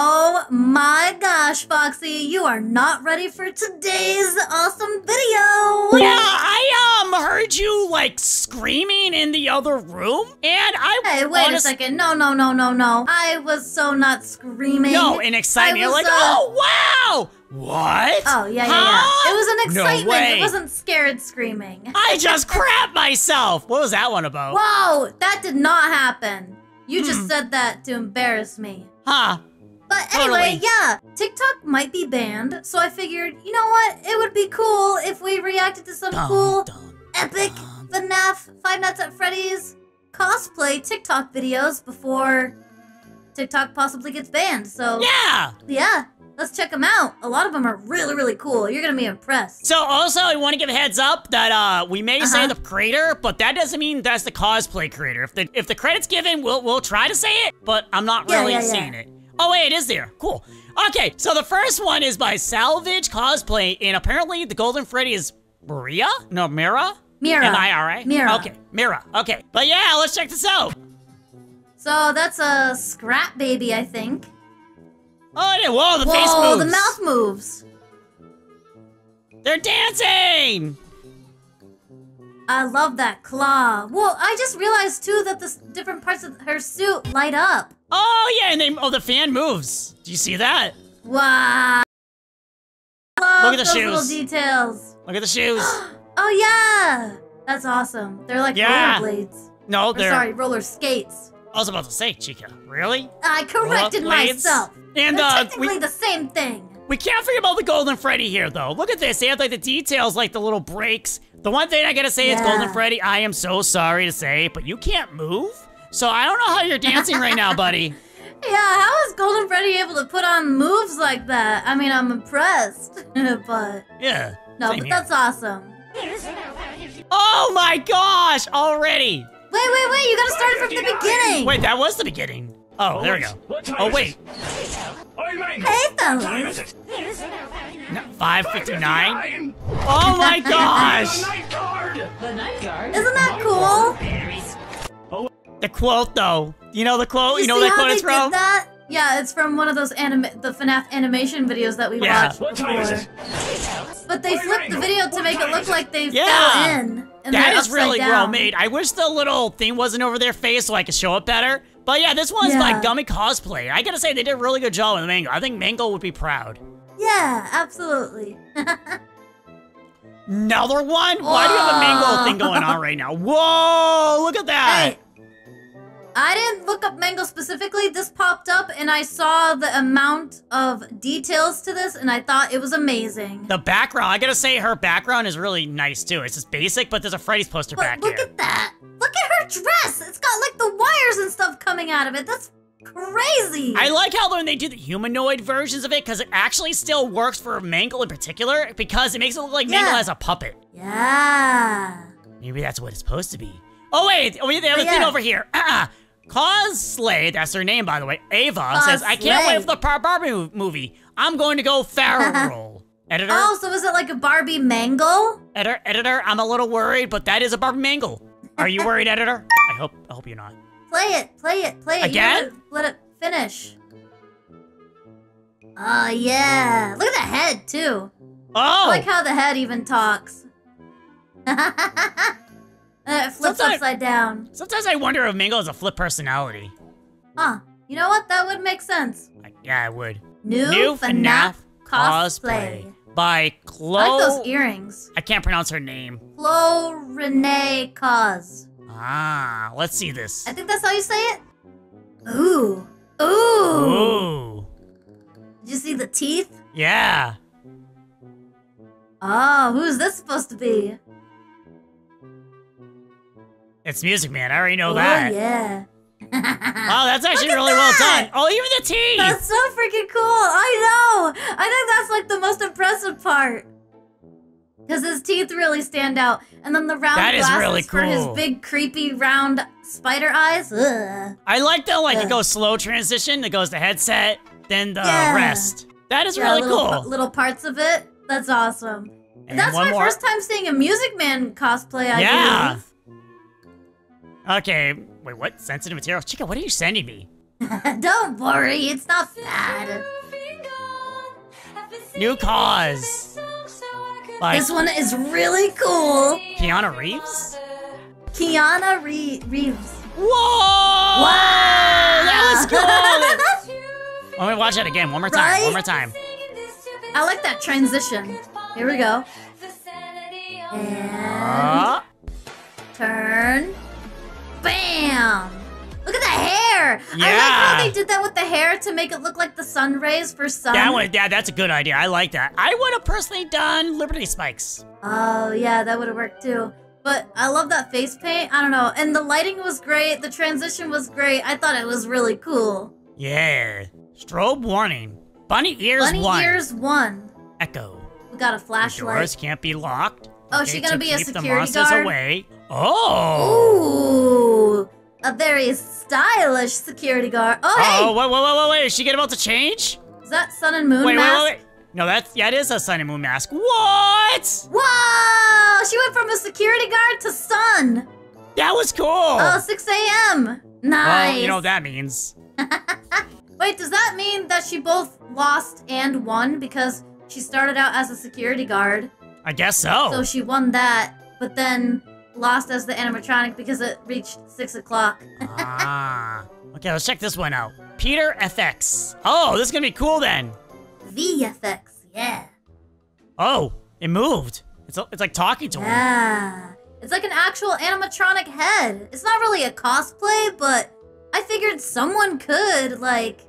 Oh my gosh, Foxy, you are not ready for today's awesome video. Yeah, I heard you like screaming in the other room, and I Hey, wait a second. No. I was so not screaming. No, in excitement. You're like, oh wow! What? Oh, yeah. It was an excitement. No way. It wasn't scared screaming. I just crapped myself. What was that one about? Whoa, that did not happen. You just said that to embarrass me. Huh. But anyway, yeah, TikTok might be banned, so I figured, you know what? It would be cool if we reacted to some cool, epic FNAF, Five Nights at Freddy's cosplay TikTok videos before TikTok possibly gets banned, so... Yeah! Yeah. Let's check them out. A lot of them are really, really cool. You're going to be impressed. So also, I want to give a heads up that we may say the creator, but that doesn't mean that's the cosplay creator. If the credit's given, we'll try to say it, but I'm not really seeing it. Oh, wait, it is there. Cool. Okay, so the first one is by Salvage Cosplay, and apparently the Golden Freddy is Maria? No, Mira? Mira. Am I all right? Mira. Okay, Mira. Okay, but yeah, let's check this out. So that's a Scrap Baby, I think. Oh, yeah. Whoa, the face moves. Oh, the mouth moves. They're dancing. I love that claw. Whoa, I just realized, too, that the different parts of her suit light up. Oh, yeah, and they, the fan moves. Do you see that? Wow. Look at the shoes. Little details. Look at the shoes. Oh, yeah. That's awesome. They're like roller blades. No, they're... Sorry, roller skates. I was about to say, Chica, really? I corrected myself. And technically the same thing. We can't forget about the Golden Freddy here, though. Look at this. They have like the details, like the little breaks. The one thing I gotta say is Golden Freddy, I am so sorry to say, but you can't move. So I don't know how you're dancing right now, buddy. Yeah, how is Golden Freddy able to put on moves like that? I mean, I'm impressed, but... Yeah. No, but that's awesome. Oh my gosh, already. Wait, you gotta start it from the beginning! Wait, that was the beginning. Oh, there we go. Oh, wait. Hey, fellas! 5:59? Oh my gosh! Isn't that cool? The quote, though. You know the quote? You know that quote it's from? Yeah, it's from one of those the FNAF animation videos that we watched before. But they flipped the video to make it look like they fell in. That is really well made. I wish the little thing wasn't over their face so I could show it better. But yeah, this one's by Gummy Cosplay. I gotta say, they did a really good job with Mangle. I think Mangle would be proud. Yeah, absolutely. Another one? Whoa. Why do you have a Mangle thing going on right now? Whoa, look at that. Hey. I didn't look up Mangle specifically. This popped up, and I saw the amount of details to this, and I thought it was amazing. The background, I gotta say, her background is really nice, too. It's just basic, but there's a Freddy's poster back here. Look at that. Look at her dress. It's got, like, the wires and stuff coming out of it. That's crazy. I like how when they do the humanoid versions of it, because it actually still works for Mangle in particular, because it makes it look like Mangle has a puppet. Yeah. Maybe that's what it's supposed to be. Oh, wait. We have a thing over here. Cosplay, that's her name, by the way. Ava says, I can't wait for the Barbie movie. I'm going to go feral. Editor? Oh, so is it like a Barbie Mangle? Editor, I'm a little worried, but that is a Barbie Mangle. Are you worried, editor? I hope you're not. Play it. Again? Let it finish. Oh, yeah. Look at the head, too. Oh! I like how the head even talks. It flips upside down. Sometimes I wonder if Mangle has a flip personality. Huh. You know what? That would make sense. Yeah, it would. New FNAF cosplay. By Chloe... I like those earrings. I can't pronounce her name. Chloe Renee Cause. Ah, let's see this. I think that's how you say it. Ooh. Did you see the teeth? Yeah. Oh, who's this supposed to be? It's Music Man. I already know that. Oh, yeah. Wow, that's actually really well done. Oh, even the teeth. That's so freaking cool. I know. I think that's like the most impressive part. Because his teeth really stand out. And then the round glasses really cool. For his big, creepy, round spider eyes. Ugh. I like the it goes slow transition. It goes to headset, then the rest. That is really cool. Little parts of it. That's awesome. And that's my first time seeing a Music Man cosplay, I believe. Okay, wait, what? Sensitive material? Chica, what are you sending me? Don't worry, it's not bad. New cause. Like, this one is really cool. Keanu Reeves? Keanu Reeves. Whoa! Wow! That was cool! Let me watch it again. One more time. Right? One more time. I like that transition. Here we go. And turn. Bam! Look at the hair! Yeah. I like how they did that with the hair to make it look like the sun rays for sun. That one, yeah, that's a good idea. I like that. I would have personally done Liberty Spikes. Oh, yeah, that would have worked too. But I love that face paint. I don't know. And the lighting was great. The transition was great. I thought it was really cool. Yeah. Strobe warning. Bunny ears one. Bunny ears one. Echo. We got a flashlight. Doors can't be locked. Oh, okay, she's gonna be a security guard. To keep the monsters away. Oh. Ooh. A very stylish security guard. Oh, hey. Oh, wait. Is she about to change? Is that Sun and Moon mask? Wait. No, that is a Sun and Moon mask. What? Whoa! She went from a security guard to Sun. That was cool. Oh, 6 a.m. Nice. Well, you know what that means. Wait, does that mean that she both lost and won? Because she started out as a security guard. I guess so. So she won that, but then lost as the animatronic because it reached 6 o'clock. Okay, let's check this one out. Peter FX. Oh, this is going to be cool then. VFX, yeah. Oh, it moved. It's like talking to him. Yeah. It's like an actual animatronic head. It's not really a cosplay, but I figured someone could, like,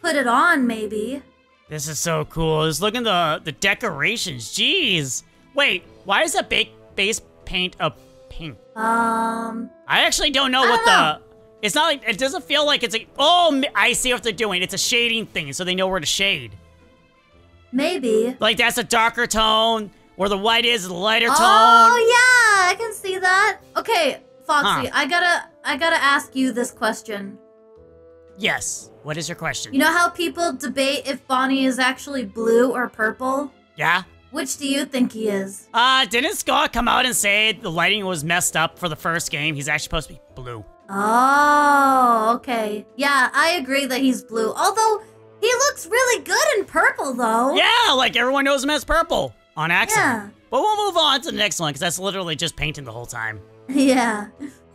put it on, maybe. This is so cool. Just look at the decorations. Jeez. Wait, why is that base paint a pink? I actually don't know It's not like, it doesn't feel like it's like, oh, I see what they're doing. It's a shading thing, so they know where to shade. Maybe. Like, that's a darker tone, where the white is a lighter tone. Oh, yeah, I can see that. Okay, Foxy, I gotta ask you this question. Yes, what is your question? You know how people debate if Bonnie is actually blue or purple? Yeah. Which do you think he is? Didn't Scott come out and say the lighting was messed up for the first game? He's actually supposed to be blue. Oh, okay. Yeah, I agree that he's blue. Although, he looks really good in purple, though. Yeah, like everyone knows him as purple on accident. Yeah. But we'll move on to the next one, because that's literally just painting the whole time. Yeah.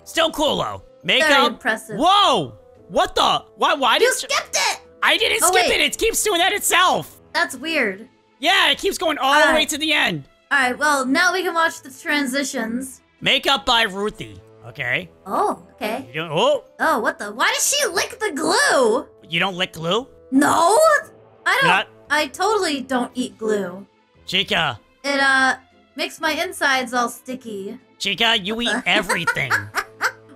Still cool, though. Makeup. Very impressive. Whoa! What the? Why did you skipped it? I didn't skip it. It keeps doing that itself. That's weird. Yeah, it keeps going all the way to the end. All right, well, now we can watch the transitions. Makeup by Ruthie. Okay. Oh, okay. You don't, oh, what the? Why does she lick the glue? You don't lick glue? No, I don't. I totally don't eat glue. Chica. It makes my insides all sticky. Chica, you eat everything.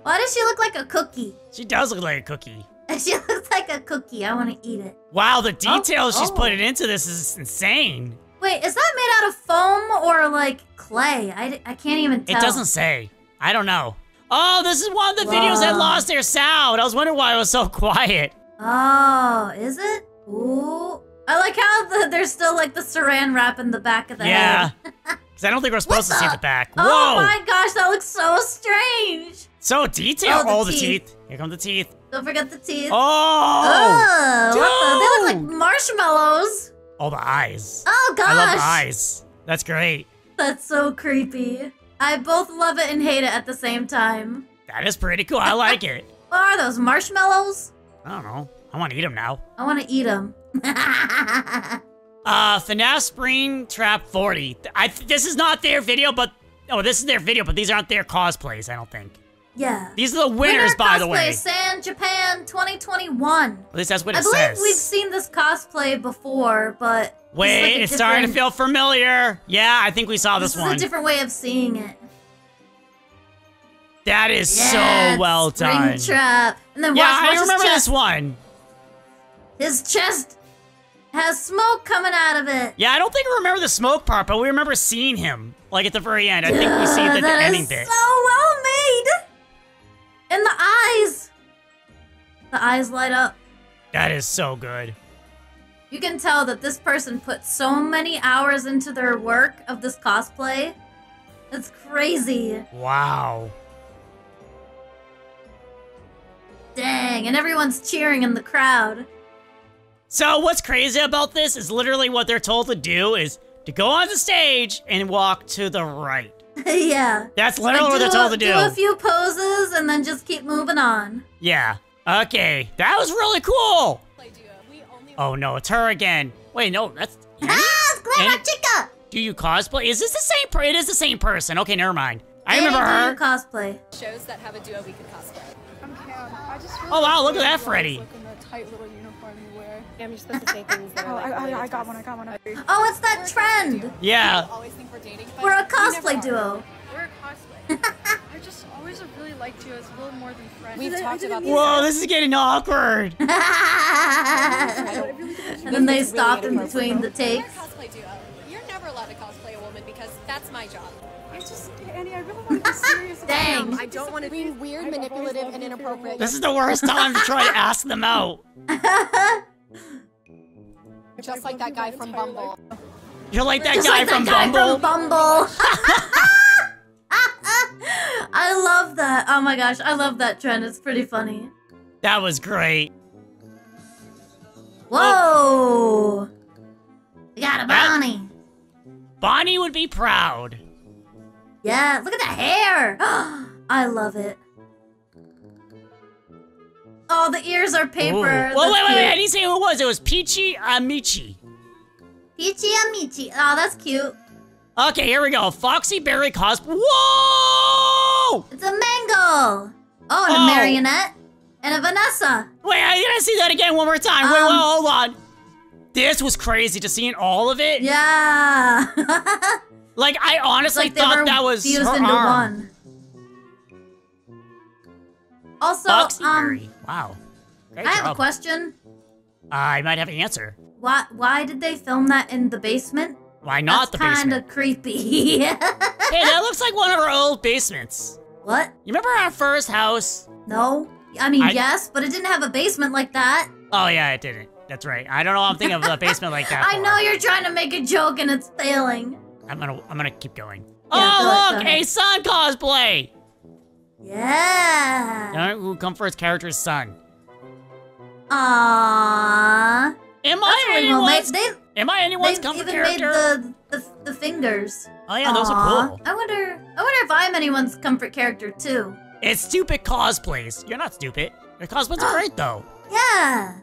Why does she look like a cookie? She does look like a cookie. She looks like a cookie. I want to eat it. Wow, the details she's putting into this is insane. Wait, is that made out of foam or like clay? I can't even tell. It doesn't say. I don't know. Oh, this is one of the videos that lost their sound. I was wondering why it was so quiet. Oh, is it? Ooh. I like how there's still like the saran wrap in the back of the head. Yeah. Because I don't think we're supposed to see the back. Whoa. Oh my gosh, that looks so strange. So detailed. Oh, the teeth. Here come the teeth. Don't forget the teeth. Oh, they look like marshmallows. Oh, the eyes. Oh, gosh. I love the eyes. That's great. That's so creepy. I both love it and hate it at the same time. That is pretty cool. I like it. What are those, marshmallows? I don't know. I want to eat them now. I want to eat them. FNAF Springtrap 40. This is not their video, but... Oh, this is their video, but these aren't their cosplays, I don't think. Yeah. These are the winners, by the way. Winner cosplay, San Japan 2021. At least that's what it says. I believe we've seen this cosplay before, but... Wait, it's starting to feel familiar. Yeah, I think we saw this one. This is a different way of seeing it. That is so well done. Springtrap. And then I remember this one. His chest has smoke coming out of it. Yeah, I don't think we remember the smoke part, but we remember seeing him, like, at the very end. I think we see the ending bit. That is so well made. And the eyes. The eyes light up. That is so good. You can tell that this person put so many hours into their work of this cosplay. It's crazy. Wow. Dang, and everyone's cheering in the crowd. So what's crazy about this is literally what they're told to do is to go on the stage and walk to the right. Yeah. That's literally what they're told to do. Do a few poses and then just keep moving on. Yeah. Okay. That was really cool. Oh no, it's her again. Wait, no, that's... Ah, it's Glamrock Chica! Do you cosplay? Is this the same person? It is the same person. Okay, never mind. I remember her. Cosplay. Shows that have a duo we could cosplay. I'm Cam. I just really look at that Freddy. Look in the tight little uniform you wear. Yeah, I'm just supposed to say things that are like I got one, Oh, it's that trend! Yeah. We're a cosplay duo. We're a cosplay. I just always really liked you as a little more than friends. We've talked about this. Whoa, this is getting awkward. And then they stopped in between the takes. You're never allowed to cosplay a woman because that's my job. It's just, Annie, I really want to be serious about it. Dang, I don't want to be weird, manipulative, and inappropriate. This is the worst time to try to ask them out. Just like that guy from Bumble. You're like that guy from Bumble? I love that. Oh my gosh, I love that trend. It's pretty funny. That was great. Whoa! Oh. We got a Bonnie. Bonnie would be proud. Yeah, look at that hair! I love it. Oh, the ears are paper. Well, wait, I didn't say who it was. It was Peachy Amici. Peachy Amici. Oh, that's cute. Okay, here we go. Foxy Berry cosplay. Whoa! It's a Mangle. Oh, and a Marionette. And a Vanessa. Wait, I gotta see that again one more time. Wait, hold on. This was crazy, just seeing all of it. Yeah. Like, I honestly thought that was fused into one. Also, wow. Great job. I have a question. I might have an answer. Why did they film that in the basement? Why not the basement? That's kind of creepy. Hey, that looks like one of our old basements. What? You remember our first house? No. I mean, yes, but it didn't have a basement like that. Oh, yeah, it didn't. That's right. I don't know why I'm thinking of a basement like that. I know you're trying to make a joke and it's failing. I'm gonna keep going. Yeah, oh, look, a Sun cosplay. Yeah. All right, who come first? Character's Sun. Aww. Am I anyone's comfort character? They even made the fingers. Oh yeah, those are cool. I wonder if I'm anyone's comfort character too. It's stupid cosplays. You're not stupid. Your cosplays are great though. Yeah.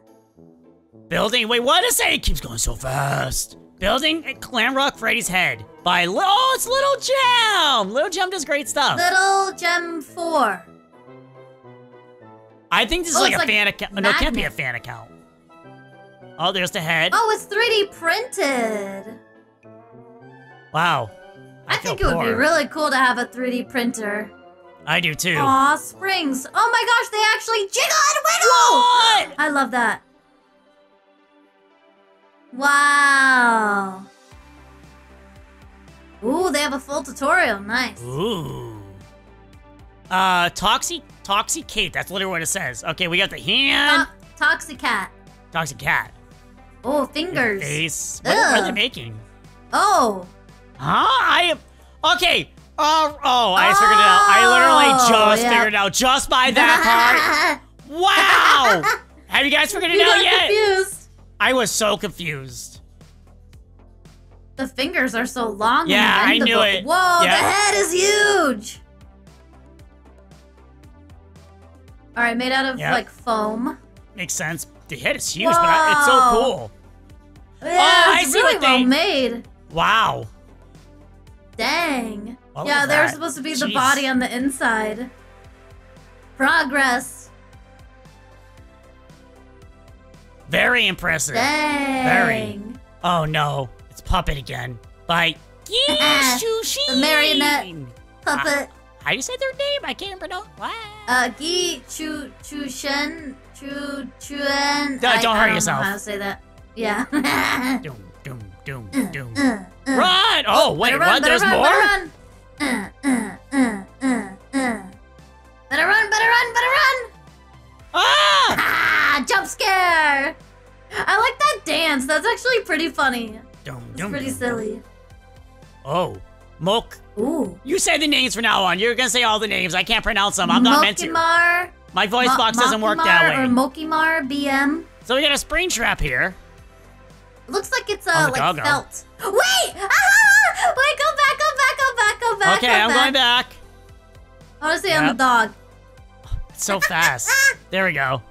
Building. Wait, what is it? It keeps going so fast. Building at Glamrock Freddy's head by it's Little Gem! Little Gem does great stuff. Little Gem 4. I think this is like a fan account. No, it can't be a fan account. Oh, there's the head. Oh, it's 3D printed. Wow. I think it would be really cool to have a 3D printer. I do too. Aw, springs. Oh my gosh, they actually jiggle and wiggle! What? I love that. Wow. Ooh, they have a full tutorial. Nice. Ooh. Toxicate. That's literally what it says. Okay, we got the hand. Toxicat. Toxicat. Oh, fingers. Your face. What are they making? Oh. Huh? Okay. Oh, I figured it out. I literally just figured it out just by that part. Wow. Have you guys figured it out yet? Confused. I was so confused. The fingers are so long. Yeah, and I knew it. Whoa, the head is huge. All right, made out of like foam. Makes sense. The head is huge, but it's so cool. Yeah, it's really well made. Wow. Dang. Yeah, they were supposed to be the body on the inside. Progress. Very impressive. Dang. Very. Oh no, it's Puppet again. By the Marionette Puppet. How do you say their name? I can't pronounce. What? Gi Chu Chu Shen Chu Chuen. Don't hurt yourself. How to say that? Yeah. Doom. Run! Oh wait, what? There's more. Better run! Ah! Jump scare! I like that dance. That's actually pretty funny. It's pretty silly. Oh. Mok. Ooh. You say the names from now on. You're going to say all the names. I can't pronounce them. I'm not meant to. Mokimar. My voice box doesn't work that way. Or Mokimar BM. So we got a Springtrap here. Looks like it's like felt. Wait! Ah! Wait, go back. Okay, I'm going back. Honestly, yep. I'm a dog. It's so fast. There we go.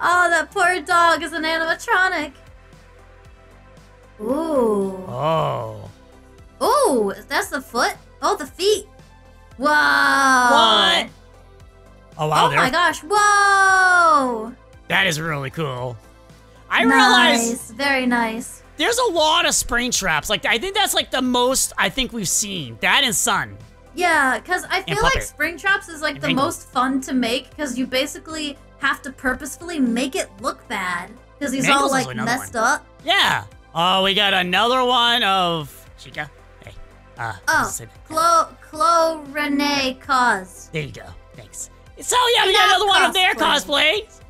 Oh, that poor dog is an animatronic. Ooh. Oh. Ooh, that's the foot. Oh, the feet. Whoa. What? Oh, wow. Oh, my gosh. Whoa. That is really cool. I realize. Very nice. There's a lot of Springtraps. Like, I think that's like the most I think we've seen. That and Sun. Yeah, because I feel like Springtraps is like the most fun to make because you basically have to purposefully make it look bad. Because he's all like messed up. Yeah. Oh, we got another one of Chica. Hey. Renee Cause. There you go. Thanks. So, yeah, we got another one of their cosplays.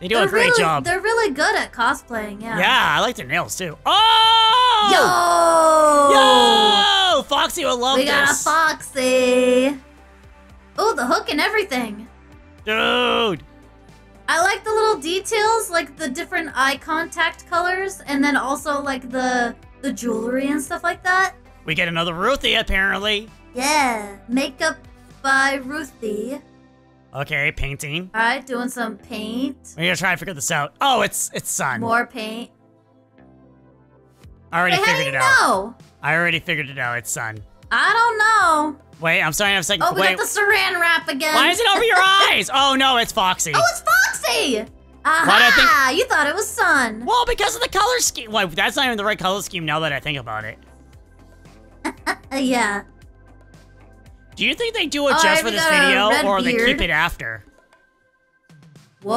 They do a great job. They're really good at cosplaying, yeah. Yeah, I like their nails, too. Oh! Yo! Foxy would love this. We got a Foxy. Oh, the hook and everything. Dude. I like the little details, like the different eye contact colors, and then also like the jewelry and stuff like that. We get another Ruthie, apparently. Yeah, makeup by Ruthie. Okay, painting. All right, doing some paint. We're gonna try and figure this out. Oh, it's Sun. More paint. I already figured it out. I already figured it out. It's Sun. I don't know. Wait, I'm sorry. I have a second. Oh, we got the saran wrap again. Why is it over your eyes? Oh, no, it's Foxy. Oh, it's Foxy. Aha, you thought it was Sun. Well, because of the color scheme. Well, that's not even the right color scheme now that I think about it. Yeah. Do you think they do it just for this video or they keep it after? Whoa.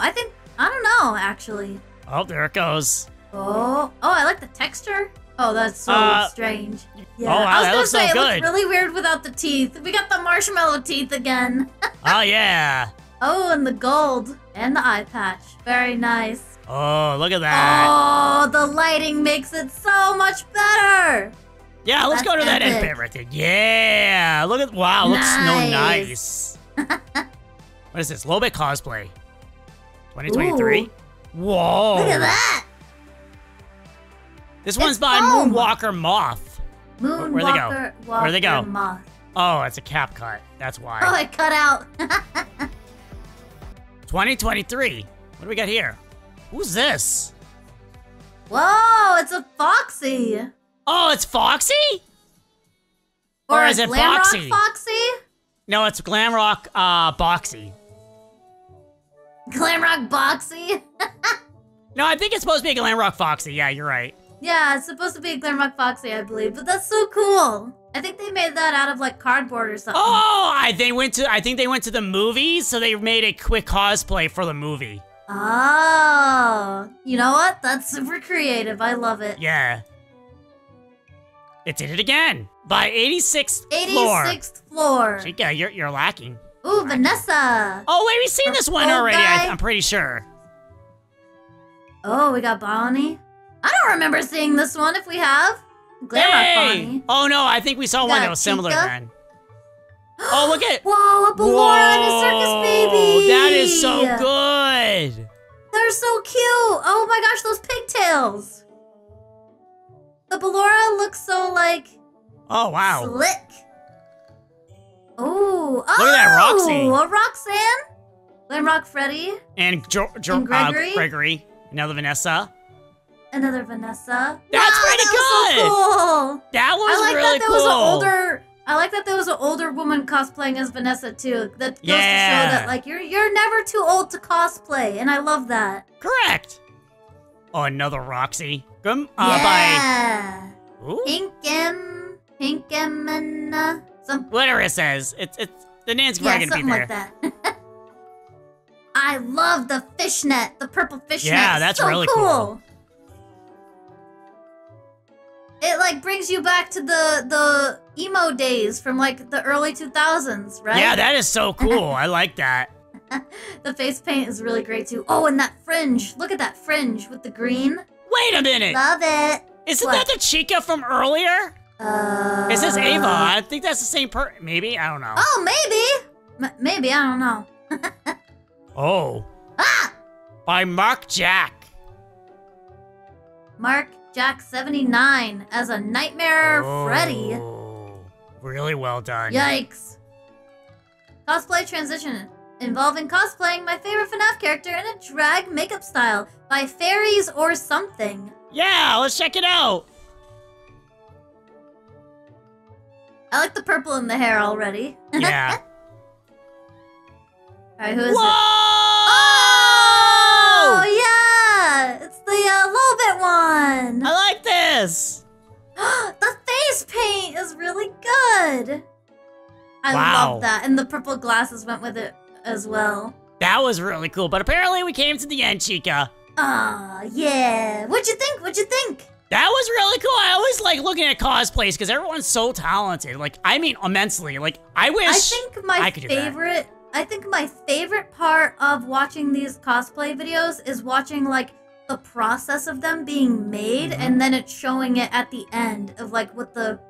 I think, I don't know, actually. Oh, there it goes. Oh, I like the texture. Oh, that's so strange. Yeah. Oh, wow, I was gonna say, so it looks really weird without the teeth. We got the marshmallow teeth again. Oh, yeah. Oh, and the gold and the eye patch. Very nice. Oh, look at that. Oh, the lighting makes it so much better. Yeah, let's go to that end bit right there. Yeah, look at, wow, looks so nice. What is this? Lolbit Cosplay 2023. Ooh. Whoa. Look at that. This one's by Moonwalker Moth. Moonwalker Where'd they go? Moth. Oh, it's a cap cut. That's why. Oh, it cut out. 2023. What do we got here? Who's this? Whoa, it's a Foxy. Oh, it's Foxy? Or is it Boxy? Foxy? No, it's Glamrock Boxy. Glamrock Boxy? No, I think it's supposed to be Glamrock Foxy. Yeah, you're right. Yeah, it's supposed to be Glamrock Foxy, I believe, but that's so cool. I think they made that out of like cardboard or something. Oh, I think they went to the movies, so they made a quick cosplay for the movie. Oh, you know what? That's super creative. I love it. Yeah. It did it again by 86th floor. Chica, you're lacking. Ooh, Vanessa. Oh wait, we've seen this one already. I'm pretty sure. Oh, we got Bonnie. I don't remember seeing this one if we have. Glamrock Bonnie. Oh, no, I think we saw one that was similar then. Oh, look at... Whoa, a Ballora and a circus baby. That is so good. They're so cute. Oh, my gosh, those pigtails. The Ballora looks so, like... Oh, wow. Slick. Oh. Look at that Roxy. A Roxanne. Glamrock Freddy. And Gregory. Gregory. Another Vanessa. Another Vanessa. That's pretty good. So cool. That was really cool. I like that there was an older woman cosplaying as Vanessa too. That goes to show that like you're never too old to cosplay, and I love that. Correct. Oh, another Roxy. Yeah. Pinkem, whatever it says. It's the name's probably gonna be there. Something like that. I love the fishnet, the purple fishnet. Yeah, that's so really cool. It like brings you back to the emo days from like the early 2000s, right? Yeah, that is so cool. I like that. The face paint is really great too. Oh, and that fringe. Look at that fringe with the green. Wait a minute. Love it. Isn't that the Chica from earlier? It says Ava. I think that's the same person. Maybe? I don't know. Oh, maybe. Maybe, I don't know. Oh. Ah! By Mark Jack. Mark Jack 79 as a Nightmare Freddy. Really well done. Yikes. Cosplay transition involving cosplaying my favorite FNAF character in a drag makeup style by fairies or something. Yeah, let's check it out. I like the purple in the hair already. Yeah. Alright, who is it? Oh! Yeah! It's the Lolbit one! I like this! The face paint is really good! I love that. And the purple glasses went with it as well. That was really cool, but apparently we came to the end, Chica. Aw, yeah. What'd you think? What'd you think? That was really cool. I always like looking at cosplays because everyone's so talented. Like, I mean, immensely. Like, I wish I think my favorite part of watching these cosplay videos is watching, like, the process of them being made, and then it's showing it at the end of, like, what the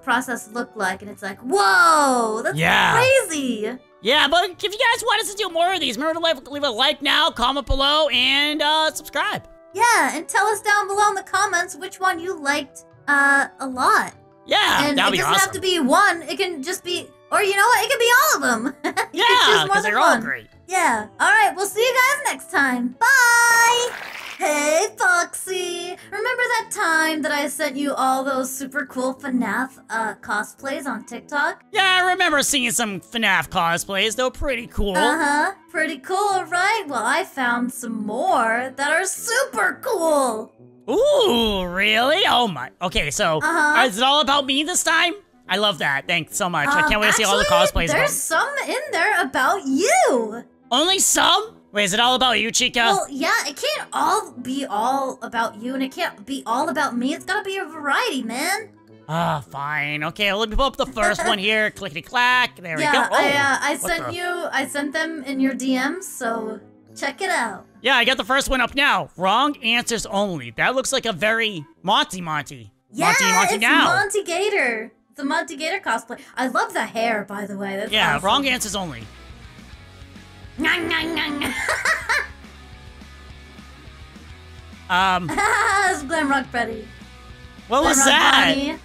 process looked like, and it's like, whoa, that's crazy! Yeah, but if you guys want us to do more of these, remember to leave a like now, comment below, and subscribe. Yeah, and tell us down below in the comments which one you liked a lot. Yeah, and that'd be awesome. It doesn't have to be one, it can just be... Or you know what? It could be all of them. Yeah, because they're all great. Yeah. All right. We'll see you guys next time. Bye. Hey, Foxy. Remember that time that I sent you all those super cool FNAF cosplays on TikTok? Yeah, I remember seeing some FNAF cosplays. They're pretty cool. Uh-huh. Pretty cool, right? Well, I found some more that are super cool. Ooh, really? Oh, my. Okay, so is it all about me this time? I love that. Thanks so much. I can't wait to see all the cosplays. There's some in there about you. Only some? Wait, is it all about you, Chica? Well, yeah, it can't all be all about you, and it can't be all about me. It's gotta be a variety, man. Ah, fine. Okay, let me pull up the first one here. Clickety clack. There we go. Oh, yeah, I sent them in your DMs, so check it out. Yeah, I got the first one up now. Wrong answers only. That looks like a very Monty. Yeah, Monty Gator. The Monty Gator cosplay. I love the hair, by the way. That's awesome. Wrong answers only. It's Glamrock Freddy. What was that? Bonnie.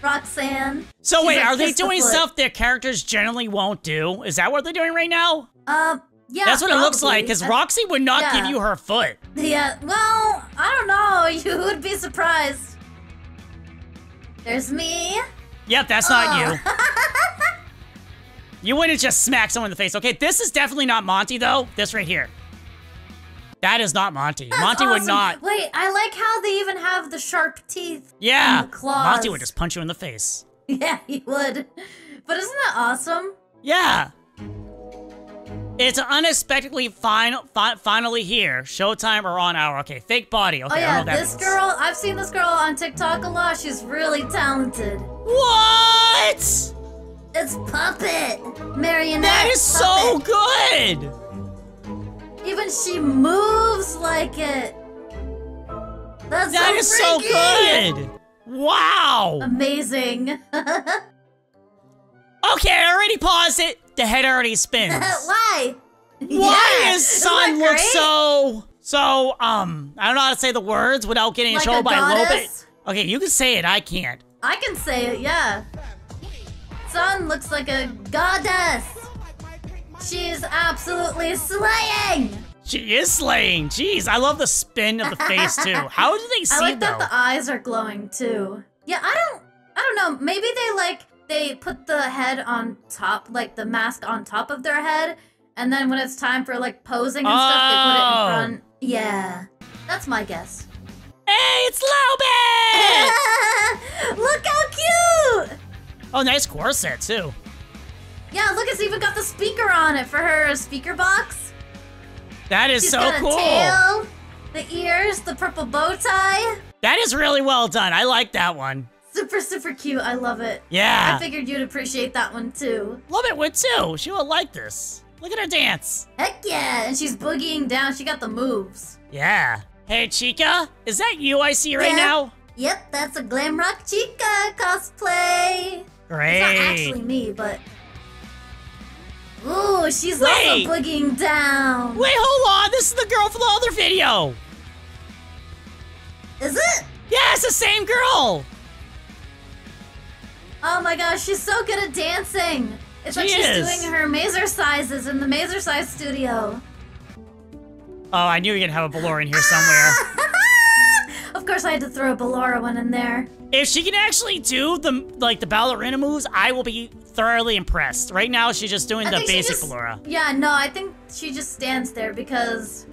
Roxanne. So wait, are they doing stuff their characters generally won't do? Is that what they're doing right now? Yeah, that's what probably. It looks like, because Roxy would not give you her foot. Yeah, well, I don't know. You would be surprised. There's me. Yep, that's not you. You wouldn't just smack someone in the face. Okay, this is definitely not Monty, though. This right here. That is not Monty. That's Monty would not. Wait, I like how they even have the sharp teeth. Yeah. And the claws. Monty would just punch you in the face. Yeah, he would. But isn't that awesome? Yeah. It's unexpectedly finally here. Showtime or on hour. Okay, fake body. Okay, oh yeah, this girl. I've seen this girl on TikTok a lot. She's really talented. What? It's Puppet. Marionette. That is Puppet. So good. Even she moves like it. That is so freaky. So good. Wow. Amazing. Okay, I already paused it. The head already spins. Why? Why does Sun look so, I don't know how to say the words without getting in trouble by Lolbit. Okay, you can say it, I can't. I can say it, yeah. Sun looks like a goddess. She's absolutely slaying. She is slaying. Jeez, I love the spin of the face too. How do they see though? I like that the eyes are glowing too. Yeah, I don't know. Maybe they like they put the head on top, like the mask on top of their head, and then when it's time for like posing and stuff, they put it in front. Yeah, that's my guess. Hey, it's Lolbit! Look how cute! Oh, nice corset too. Yeah, look, it's even got the speaker on it for her speaker box. That is so cool. She's got a tail, the ears, the purple bow tie. That is really well done. I like that one. Super, super cute. I love it. Yeah. I figured you'd appreciate that one, too. Lolbit would, too. She would like this. Look at her dance. Heck yeah. And she's boogieing down. She got the moves. Yeah. Hey, Chica. Is that you I see right now? Yep. That's a Glamrock Chica cosplay. Great. It's not actually me, but... Ooh, she's also boogieing down. Wait, hold on. This is the girl from the other video. Is it? Yeah, it's the same girl. Oh my gosh, she's so good at dancing. It's like she's doing her Mazercises in the Mazercise studio. Oh, I knew we were going to have a Ballora in here somewhere. Of course I had to throw a Ballora one in there. If she can actually do the ballerina moves, I will be thoroughly impressed. Right now, she's just doing the basic Ballora. Yeah, no, I think she just stands there because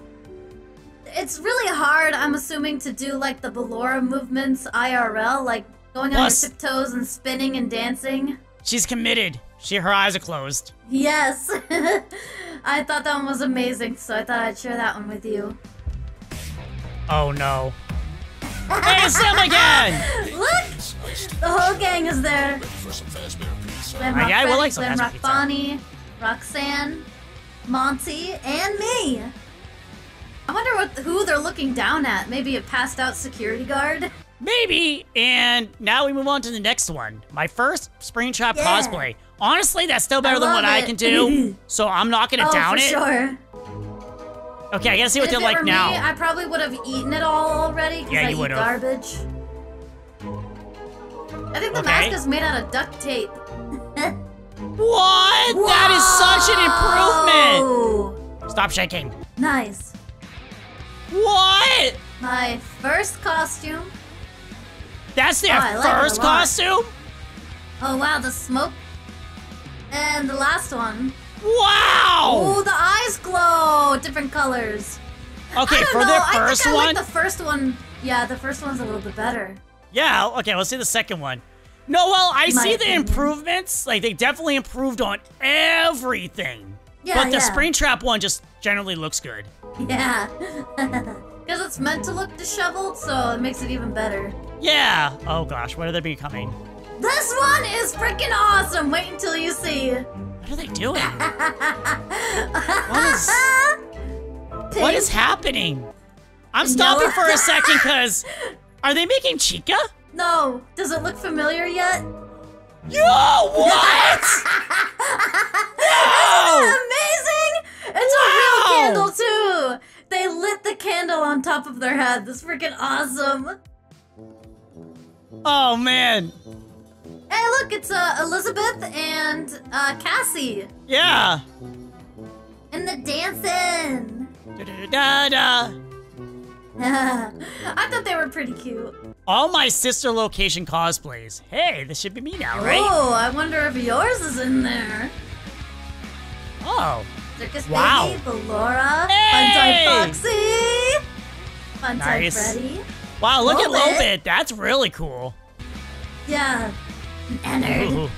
it's really hard, I'm assuming, to do like the Ballora movements IRL, like going on your tiptoes and spinning and dancing. She's committed. Her eyes are closed. Yes. I thought that one was amazing, so I thought I'd share that one with you. Oh no. Hey, it's them again! Look! The whole gang is there. I will like some Freddy, Bonnie, Roxanne, Monty, and me. I wonder who they're looking down at. Maybe a passed out security guard? Maybe. And now we move on to the next one. My first Springtrap cosplay. Honestly, that's still better than what I can do, so I'm not gonna down it. Sure. Okay, I gotta see what they're like now. Me, I probably would have eaten it all already because I eat garbage. I think the mask is made out of duct tape. What? Whoa! That is such an improvement. Stop shaking. Nice. What? My first costume. That's their first costume? Oh wow, the smoke. And the last one. Wow! Ooh, the eyes glow! Different colors. Okay, for their first one? I like the first one. Yeah, the first one's a little bit better. Yeah, okay, let's see the second one. No, well, I see the improvements. Like, they definitely improved on everything. Yeah, but the Springtrap one just generally looks good. Yeah. Because it's meant to look disheveled, so it makes it even better. Yeah. Oh, gosh, what are they becoming? This one is freaking awesome! Wait until you see. What are they doing? What is happening? I'm stopping for a second because... Are they making Chica? No. Does it look familiar yet? Yo! What? Isn't it amazing? It's a real candle too! They lit the candle on top of their head. That's freaking awesome. Oh man. Hey, look, it's Elizabeth and Cassie. Yeah. And the dancing. Da-da-da-da. I thought they were pretty cute. All my sister location cosplays. Hey, this should be me now, right? Oh, I wonder if yours is in there. Oh. Circus Baby, Ballora, Funtime Foxy, Funtime Freddy. Wow, look at Lolbit. That's really cool. Yeah. Ennard.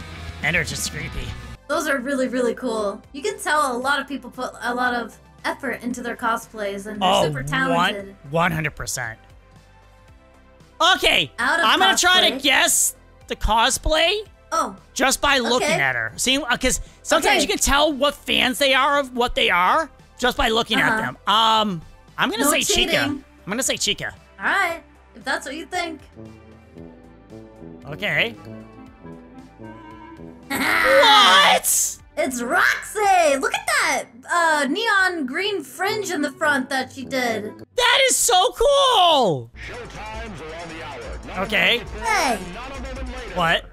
Ennard's just creepy. Those are really, really cool. You can tell a lot of people put a lot of effort into their cosplays, and they're super talented. 100%. Okay, I'm going to try to guess the cosplay just by looking at her. See, because sometimes you can tell what fans they are of what they are just by looking at them. I'm going to say Chica. I'm going to say Chica. All right, if that's what you think. Okay. What? It's Roxy! Look at that neon green fringe in the front that she did. That is so cool! Showtime's around the hour. Okay. Hey. What?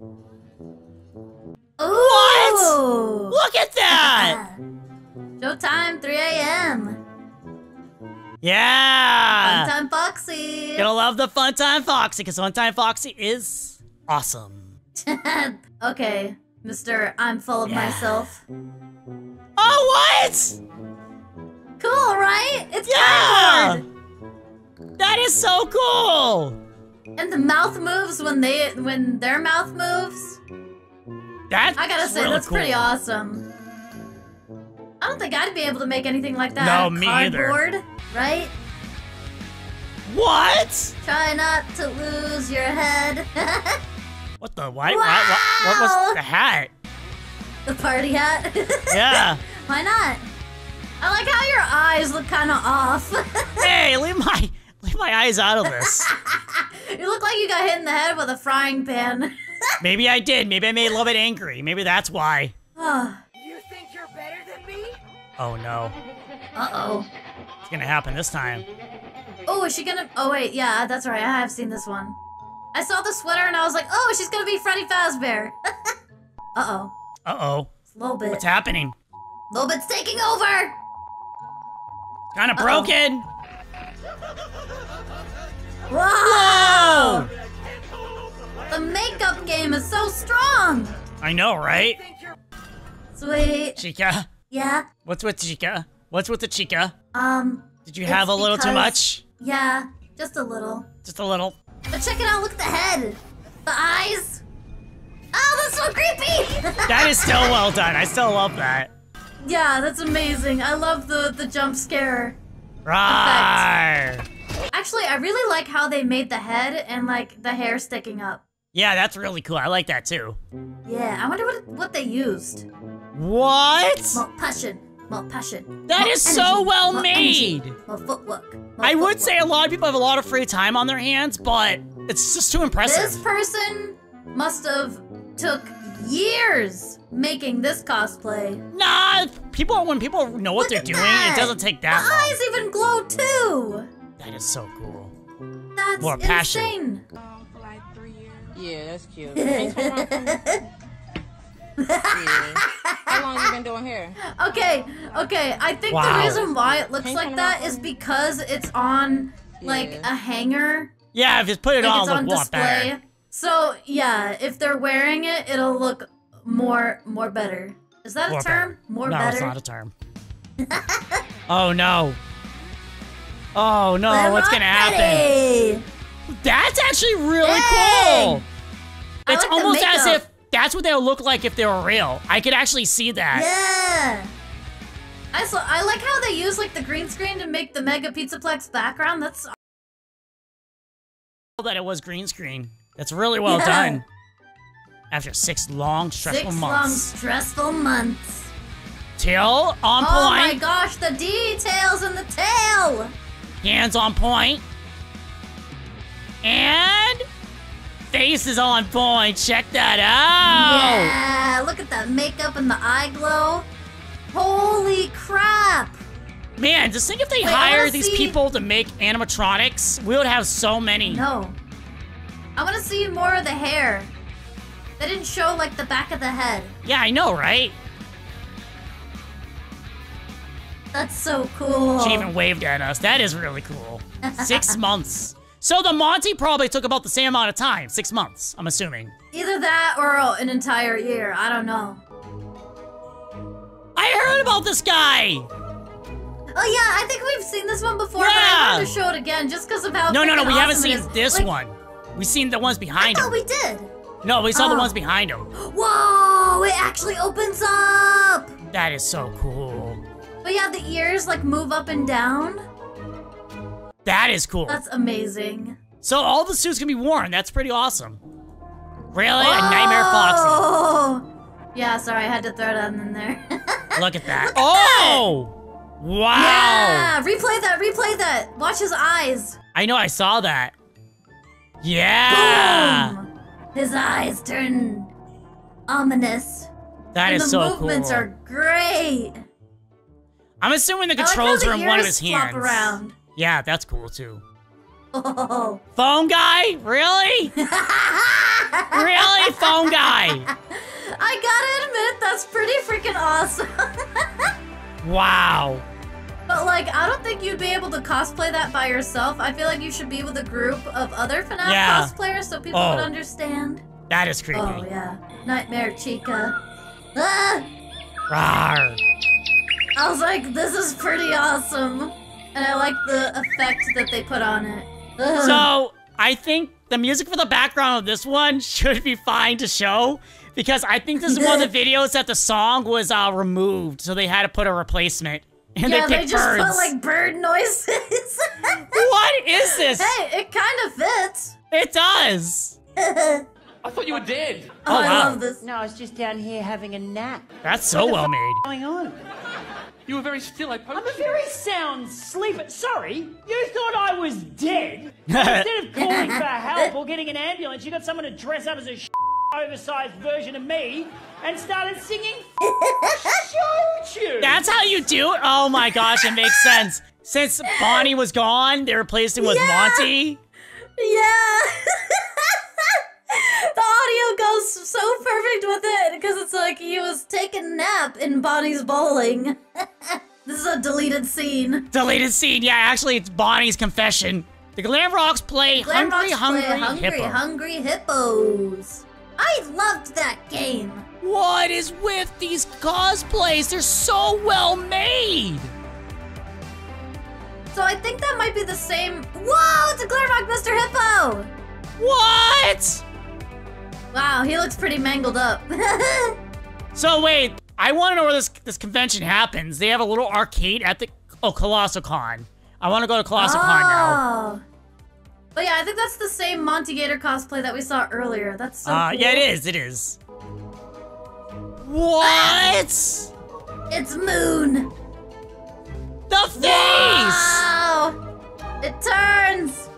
Ooh. What? Look at that! Showtime, 3 a.m. Yeah! Funtime Foxy! Gonna love the Funtime Foxy, because Funtime Foxy is awesome. Okay, Mr. I'm full of myself. Oh, what? Cool, right? It's cardboard. That is so cool. And the mouth moves when their mouth moves. That's I gotta say that's pretty awesome. I don't think I'd be able to make anything like that. No, me either. Right? What? Try not to lose your head. What the? Why? Wow! What was the hat? The party hat? Yeah. Why not? I like how your eyes look kind of off. Hey, leave my eyes out of this. You look like you got hit in the head with a frying pan. Maybe I did. Maybe I made a little bit angry. Maybe that's why. You think you're Oh no. Uh-oh. What's gonna happen this time? Oh, is she gonna... Oh, wait, yeah, that's right. I have seen this one. I saw the sweater and I was like, oh, she's gonna be Freddy Fazbear. Uh-oh. Uh-oh. Lolbit. What's happening? Lolbit's taking over! Kinda broken! Whoa! Whoa! The makeup game is so strong! I know, right? Sweet. Chica? Yeah? What's with Chica? What's with the Chica? Did you have a little too much? Yeah, just a little. Just a little. But check it out, look at the head! The eyes! Oh, that's so creepy! That is still well done, I still love that. Yeah, that's amazing. I love the jump scare effect. Actually, I really like how they made the head and like the hair sticking up. Yeah, that's really cool. I like that too. Yeah, I wonder what they used. What? More passion. More passion. That is so well made. More footwork. I would say a lot of people have a lot of free time on their hands, but it's just too impressive. This person must have took years making this cosplay. Nah, when people know what they're doing, it doesn't take that long. Eyes even glow too. That is so cool. That's more passion. Insane. For like 3 years. Yeah, that's cute. Thanks for watching. Yeah. How long have you been doing hair? Okay. I think the reason why it looks like that is because it's on like a hanger. Yeah, if you put it like on the display. So yeah, if they're wearing it, it'll look more better. Is that a term? No, it's not a term. Oh no. Oh no, what's gonna happen? That's actually really cool. It's almost as if that's what they would look like if they were real. I could actually see that. Yeah. I like how they use like the green screen to make the Mega Pizzaplex background. That's that it was green screen. That's really well done. After six long, stressful months. Tail on point. Oh my gosh, the details in the tail. Hands on point. And face is on point. Check that out. Yeah, look at that makeup and the eye glow. Holy crap. Man, just think if they hire these people to make animatronics, we would have so many. No. I want to see more of the hair. They didn't show, like, the back of the head. Yeah, I know, right? That's so cool. She even waved at us. That is really cool. 6 months. So the Monty probably took about the same amount of time. 6 months, I'm assuming. Either that or an entire year. I don't know. I heard about this guy! Oh, yeah, I think we've seen this one before, but I wanted to show it again just because of how awesome we haven't seen this one. We've seen the ones behind him. Oh, we did. No, we saw the ones behind him. Whoa, it actually opens up. That is so cool. But yeah, the ears like move up and down. That is cool. That's amazing. So all the suits can be worn. That's pretty awesome. Really? Whoa. A Nightmare Foxy. Yeah, sorry, I had to throw that in there. Look at that. Look at that. Wow. Yeah, replay that. Watch his eyes. I know, I saw that. Yeah. Boom. His eyes turn ominous. That is so cool. The movements are great. I'm assuming the controls are in one of his hands. Around. Yeah, that's cool too. Oh. Phone guy? Really? Really, phone guy? I gotta admit, that's pretty freaking awesome. Wow. But like, I don't think you'd be able to cosplay that by yourself. I feel like you should be with a group of other FNAF cosplayers so people would understand. That is creepy. Oh yeah, Nightmare Chica. Ah! Rawr. I was like, this is pretty awesome, and I like the effect that they put on it. Ugh. So I think the music for the background of this one should be fine to show because I think this is one of the videos that the song was removed, so they had to put a replacement. And they just put like bird noises. What is this? Hey, it kind of fits. It does. I thought you were dead. Oh, I love this. No, I was just down here having a nap. That's so well made. Going on? You were very still. I'm a very sound sleeper. Sorry, you thought I was dead. Instead of calling for help or getting an ambulance, you got someone to dress up as a oversized version of me and started singing show tune. That's how you do it? Oh my gosh, it makes sense. Since Bonnie was gone, they replaced him with Monty. Yeah. The audio goes so perfect with it because it's like he was taking a nap in Bonnie's bowling. This is a deleted scene. Deleted scene, yeah. Actually, it's Bonnie's confession. The Glamrocks play Hungry Hippos. I loved that game. What is with these cosplays? They're so well made. So I think that might be the same. Whoa, it's a Glamrock Mr. Hippo. What? Wow, he looks pretty mangled up. So wait, I want to know where this convention happens. They have a little arcade at the Colossal Con. I want to go to Colossal Con now. But yeah, I think that's the same Monty Gator cosplay that we saw earlier. That's so cool. Yeah, it is. It is. What? It's Moon. The face! Wow! It turns.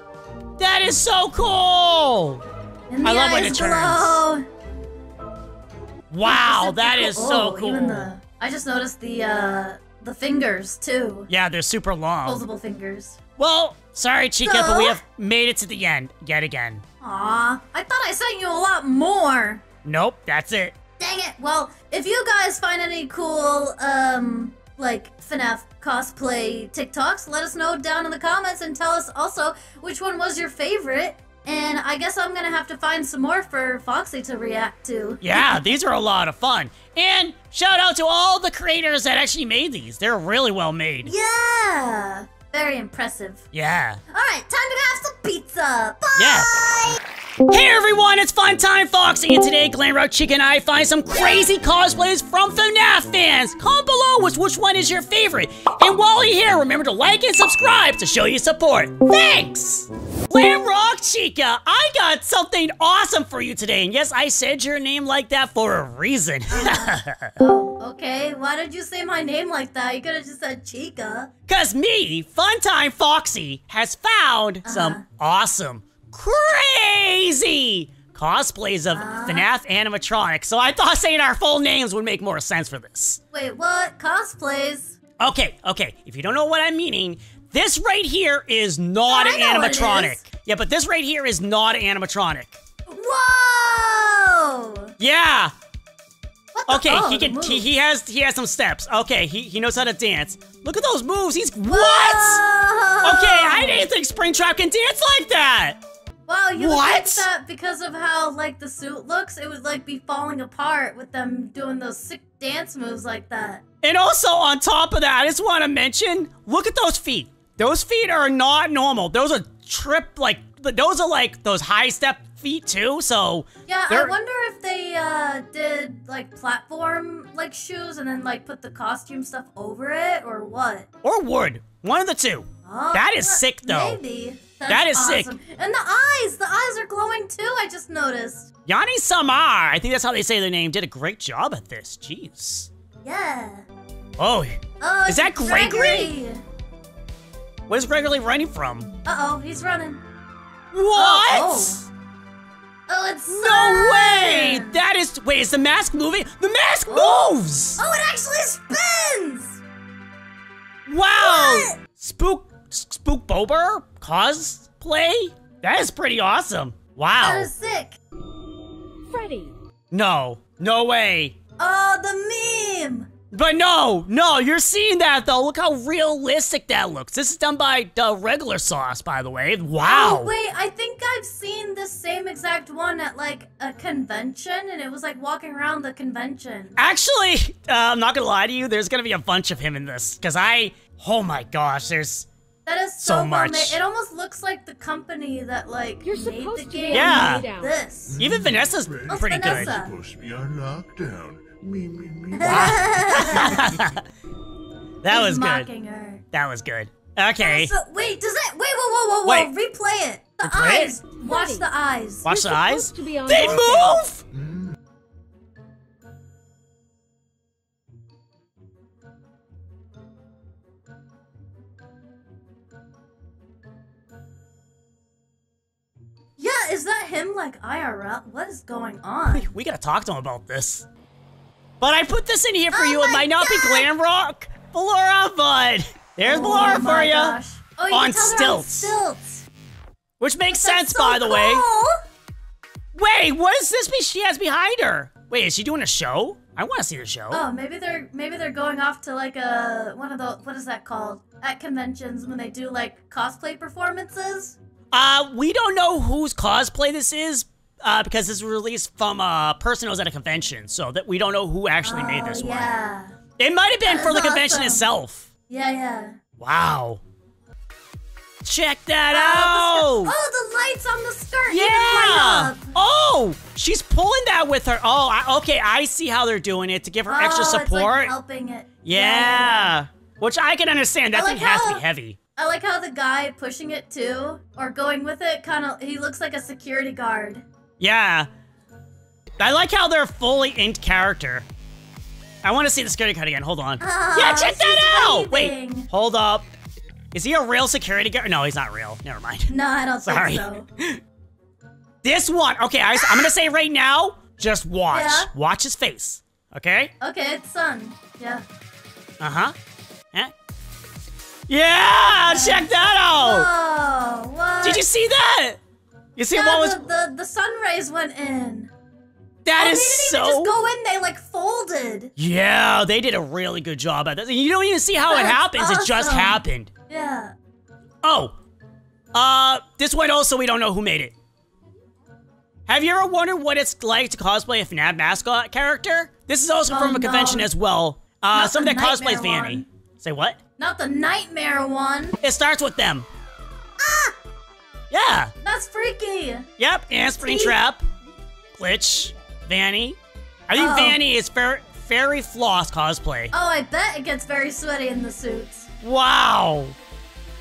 That is so cool. And I love when it turns. Wow, that is so cool. Even I just noticed the fingers too. Yeah, they're super long. Disposable fingers. Well, sorry, Chica, but we have made it to the end yet again. Aw, I thought I sent you a lot more. Nope, that's it. Dang it. Well, if you guys find any cool like FNAF cosplay TikToks, let us know down in the comments and tell us also which one was your favorite. And I guess I'm going to have to find some more for Foxy to react to. Yeah, these are a lot of fun. And shout out to all the creators that actually made these. They're really well made. Yeah. Very impressive. Yeah. All right, time to have some pizza. Bye. Yeah. Hey everyone, it's Funtime Foxy, and today Glamrock Chica and I find some crazy cosplays from FNAF fans. Comment below which one is your favorite. And while you're here, remember to like and subscribe to show your support. Thanks! Glamrock Chica, I got something awesome for you today, and yes, I said your name like that for a reason. Okay, why did you say my name like that? You could have just said Chica. Cause me, Funtime Foxy, has found some awesome crazy cosplays of FNAF animatronics. So I thought saying our full names would make more sense for this. Wait, what? Cosplays? Okay. If you don't know what I'm meaning, this right here is not an animatronic. Yeah, but this right here is not an animatronic. Whoa! Yeah. What the hell? He has some steps. Okay, he knows how to dance. Look at those moves. What? Okay, I didn't think Springtrap can dance like that. Wow, you would like that because of how, like, the suit looks. It would, like, be falling apart with them doing those sick dance moves like that. And also, on top of that, I just want to mention, look at those feet. Those feet are not normal. Those are like, those high-step feet, too, so... Yeah, I wonder if they, did, like, platform, like, shoes and then, like, put the costume stuff over it, or what? Or wood. One of the two. Oh, that is sick, though. Maybe. That is awesome. Sick. And the eyes are glowing too, I just noticed. Yanni Samar, I think that's how they say their name, did a great job at this, jeez. Yeah. Oh is that Gregory? Where's Gregory running from? Uh-oh, he's running. What? Oh, it's Sun. No way! That is, wait, is the mask moving? The mask moves! Oh, it actually spins! Wow! What? Spook Bober cosplay? That is pretty awesome. Wow. That is sick. Freddy. No way. Oh, the meme. But no, you're seeing that though. Look how realistic that looks. This is done by the regular sauce, by the way. Wow. Oh, wait, I think I've seen the same exact one at like a convention, and it was like walking around the convention. Actually, I'm not gonna lie to you. There's gonna be a bunch of him in this, cause oh my gosh, there's. That is so much. It almost looks like the company that, like, you're made the game. Yeah. This. Even Vanessa's pretty good. Supposed to be on lockdown. Me. That was good. Her. That was good. Okay. So, wait, does that? Wait, whoa! Wait. Replay it. The eyes. Watch the eyes. Watch the eyes. They move. Is that him, like, IRL? What is going on? We gotta talk to him about this. But I put this in here for you. It might not be Glamrock, Ballora, but there's Ballora for you. Oh, you on stilts. Which makes sense, by the way. Wait, what is this she has behind her? Wait, is she doing a show? I want to see the show. Oh, maybe they're going off to like a one of the what is that called at conventions when they do like cosplay performances. We don't know whose cosplay this is because this was released from a person who was at a convention, so that we don't know who actually made this one. Yeah, it might have been for the convention itself. Yeah, yeah. Wow. Check that out! Oh, the lights on the skirt! Yeah! Light up. Oh, she's pulling that with her. Oh, okay, I see how they're doing it to give her extra support. It's like helping it. Yeah. Which I can understand. That like thing has to be heavy. I like how the guy pushing it too, or going with it, kind of he looks like a security guard. Yeah. I like how they're fully in character. I want to see the security guard again. Hold on. Yeah, check that out! Waving. Wait, hold up. Is he a real security guard? No, he's not real. Never mind. No, I don't think so. This one. Okay, I'm going to say right now, just watch. Yeah. Watch his face. Okay? Okay, it's Sun. Yeah. Uh-huh. Eh? Yeah! Okay. Check that out! Whoa, what? Did you see that? You see what was... The sun rays went in. That is so... They didn't even just go in, they like folded. Yeah, they did a really good job at this. You don't even see how it happens, awesome. It just happened. Yeah. Oh, this one also we don't know who made it. Have you ever wondered what it's like to cosplay a FNAF mascot character? This is also from a convention as well. Some that cosplays Vanny. Say what? Not the nightmare one. It starts with them. Ah! Yeah. That's freaky. Yep, and Springtrap, Glitch. Vanny. I think Vanny is fairy floss cosplay. Oh, I bet it gets very sweaty in the suits. Wow.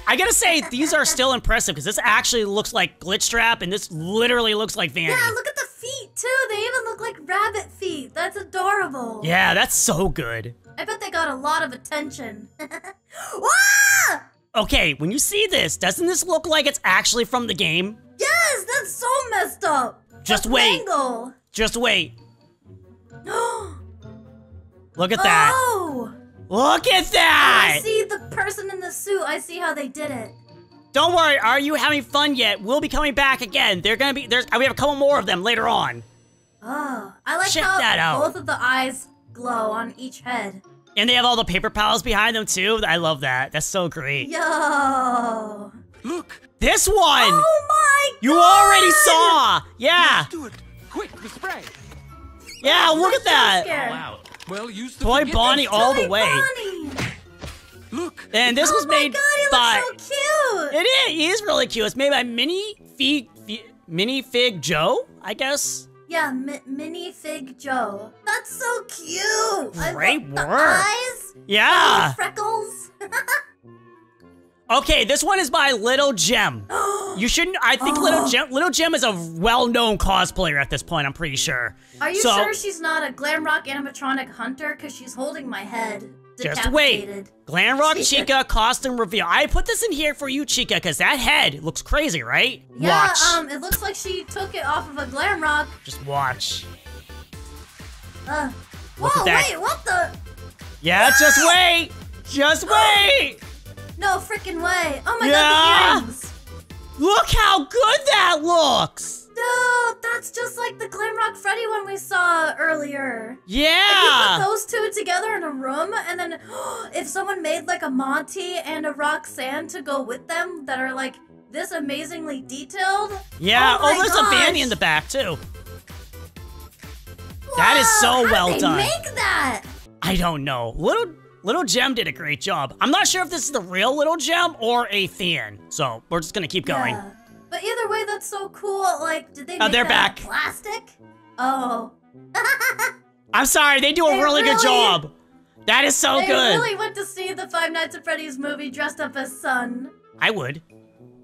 I gotta say, these are still impressive because this actually looks like Glitchtrap and this literally looks like Vanny. Yeah, look at the feet too. They even look like rabbit feet. That's adorable. Yeah, that's so good. I bet they got a lot of attention. Okay, when you see this, doesn't this look like it's actually from the game? Yes, that's so messed up. Just wait. Mangle. Just wait. Look at that. Oh! Look at that! I see the person in the suit. I see how they did it. Don't worry. Are you having fun yet? We'll be coming back again. They're gonna be there's. We have a couple more of them later on. Oh, I like check how both of the eyes glow on each head. And they have all the paper pals behind them too. I love that. That's so great. Yo! Look. This one. Oh my! You already saw. Yeah. Let's do it. Quick, the spray. Yeah, look at that. Oh, wow. Well, use the Toy Bonnie all the way. Bonnie. Look. And this was made by. Oh my God, he looks so cute. It is. He is really cute. It's made by Mini Fig Joe, I guess. Yeah, Mini Fig Joe. That's so cute. Great work. The eyes. Yeah. The freckles. Okay, this one is by Little Gem. You shouldn't. I think Little Gem is a well-known cosplayer at this point. I'm pretty sure. Are you sure she's not a Glamrock animatronic hunter? Because she's holding my head. Just wait. Glamrock Chica costume reveal. I put this in here for you, Chica, because that head looks crazy, right? Yeah. Watch. It looks like she took it off of a Glamrock. Just watch. Whoa! Wait. What the? Yeah. Just wait. Just wait. No freaking way! Oh my God, the earrings! Look how good that looks! Dude, that's just like the Glamrock Freddy one we saw earlier. Yeah! If you put those two together in a room, and then if someone made like a Monty and a Roxanne to go with them that are like this amazingly detailed. Yeah, there's a Vanny in the back too. Wow, that is so well done. How did they make that? I don't know. Little Gem did a great job. I'm not sure if this is the real Little Gem or a fan, so we're just gonna keep going. Yeah. But either way, that's so cool. Like, did they make they're that back. Plastic? Oh. I'm sorry, they do a really good job. That is so good. I really went to see the Five Nights at Freddy's movie dressed up as Sun. I would.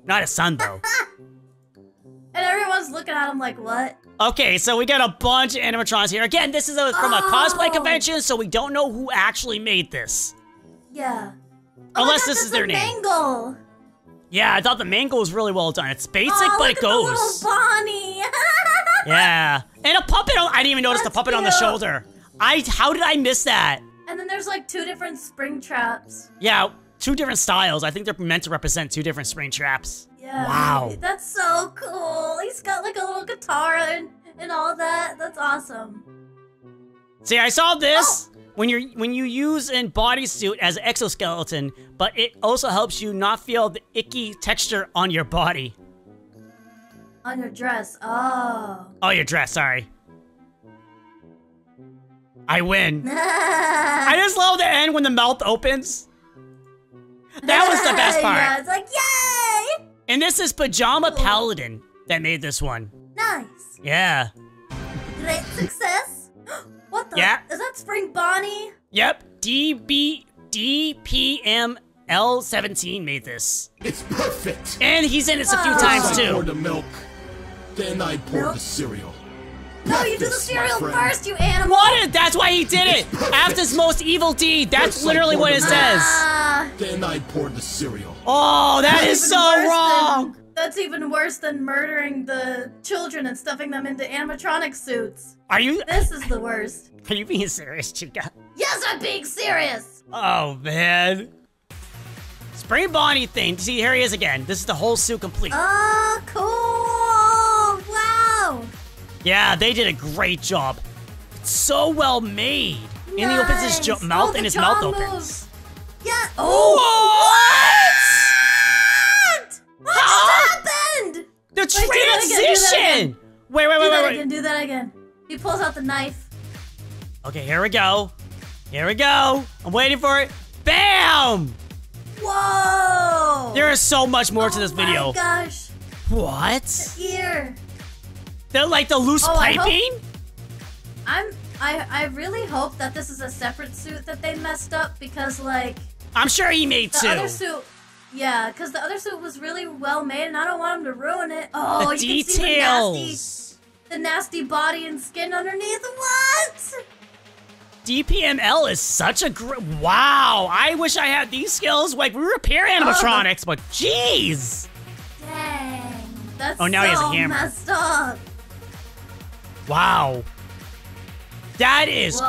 Not as Sun, though. And everyone's looking at him like, what? Okay, so we got a bunch of animatronics here. Again, this is from a cosplay convention, so we don't know who actually made this. Yeah. Unless this is their name. Mangle. Yeah, I thought the mangle was really well done. It's basic, but it goes. Look at the little Bonnie. Yeah. And a puppet on, I didn't even notice the puppet on the shoulder. How did I miss that? And then there's like two different spring traps. Yeah, two different styles. I think they're meant to represent two different spring traps. Yeah. Wow. That's so cool. He's got like a little guitar and all that. That's awesome. See, I saw this. Oh. When you use a bodysuit as an exoskeleton, but it also helps you not feel the icky texture on your body. On your dress, oh. Oh, your dress, sorry. I win. I just love the end when the mouth opens. That was the best part. Yeah, it's like, yay! And this is Pajama Paladin that made this one. Nice. Yeah. Great success. What the? Yeah. Is that Spring Bonnie? Yep. DPML17 made this. It's perfect. And he's in it a few times, too. I pour the milk, then I pour the cereal. No, you do the cereal first, you animal! What? That's why he did it! After his most evil deed, that's literally what it says. Then I poured the cereal. Oh, that is so wrong! That's even worse than murdering the children and stuffing them into animatronic suits. Are you? This is the worst. Are you being serious, Chica? Yes, I'm being serious! Oh, man. Spring Bonnie thing. See, here he is again. This is the whole suit complete. Oh, cool! Wow! Yeah, they did a great job. It's so well made. Nice. And he opens his mouth and his mouth opens. Yeah. Oh. What? What happened? The transition. Wait. Do that again. He pulls out the knife. Okay, here we go. I'm waiting for it. Bam. Whoa. There is so much more to this video. Oh my gosh. What? The ear. They're like the loose piping? I really hope that this is a separate suit that they messed up because like I'm sure he made two. Other suit, yeah, because the other suit was really well made and I don't want him to ruin it. Oh, the you details. Can see the nasty body and skin underneath. What? DPML is such a great... Wow, I wish I had these skills. Like, we repair animatronics, but jeez. Dang. That's now he has a hammer. Messed up. Wow. That is